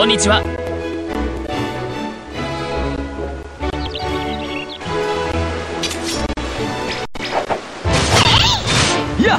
こんにちは。いや。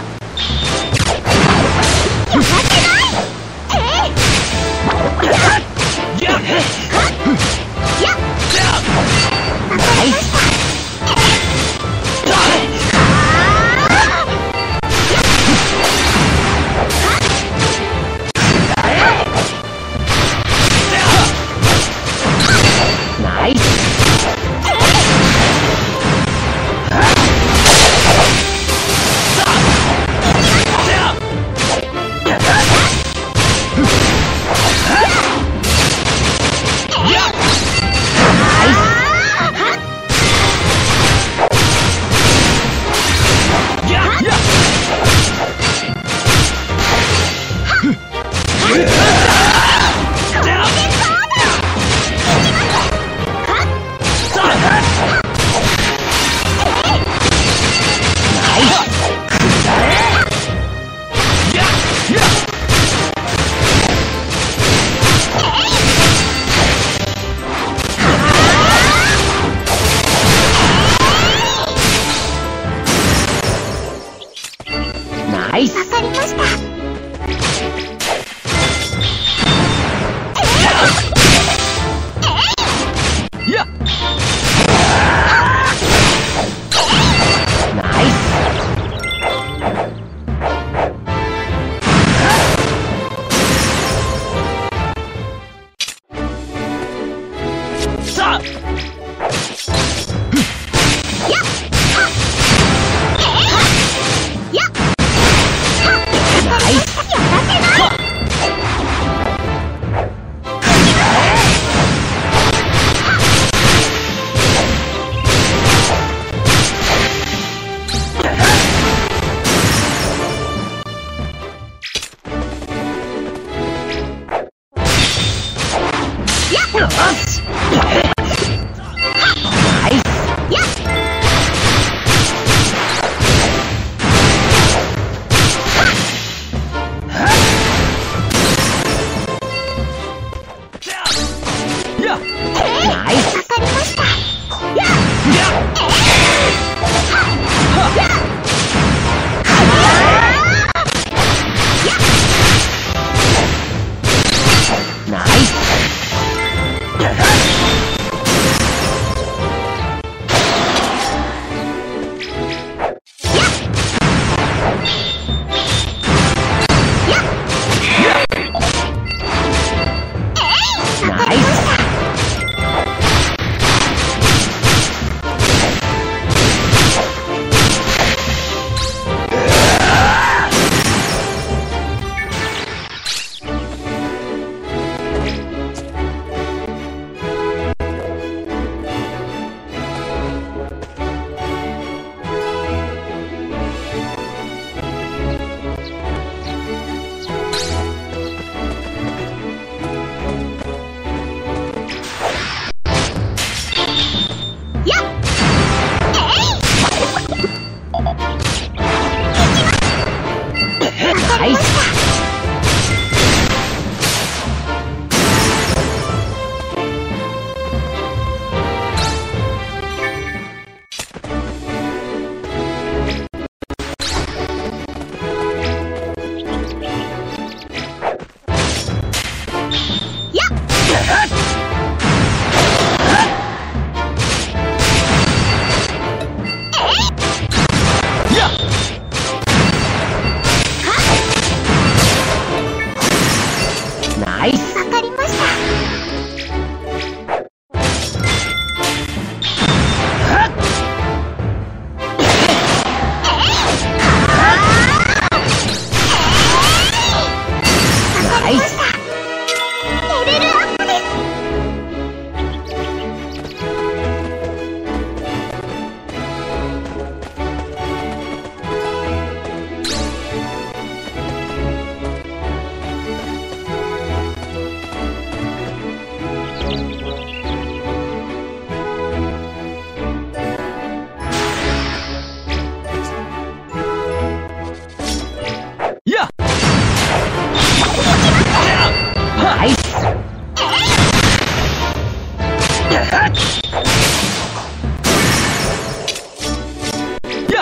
だ。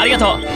ありがとう。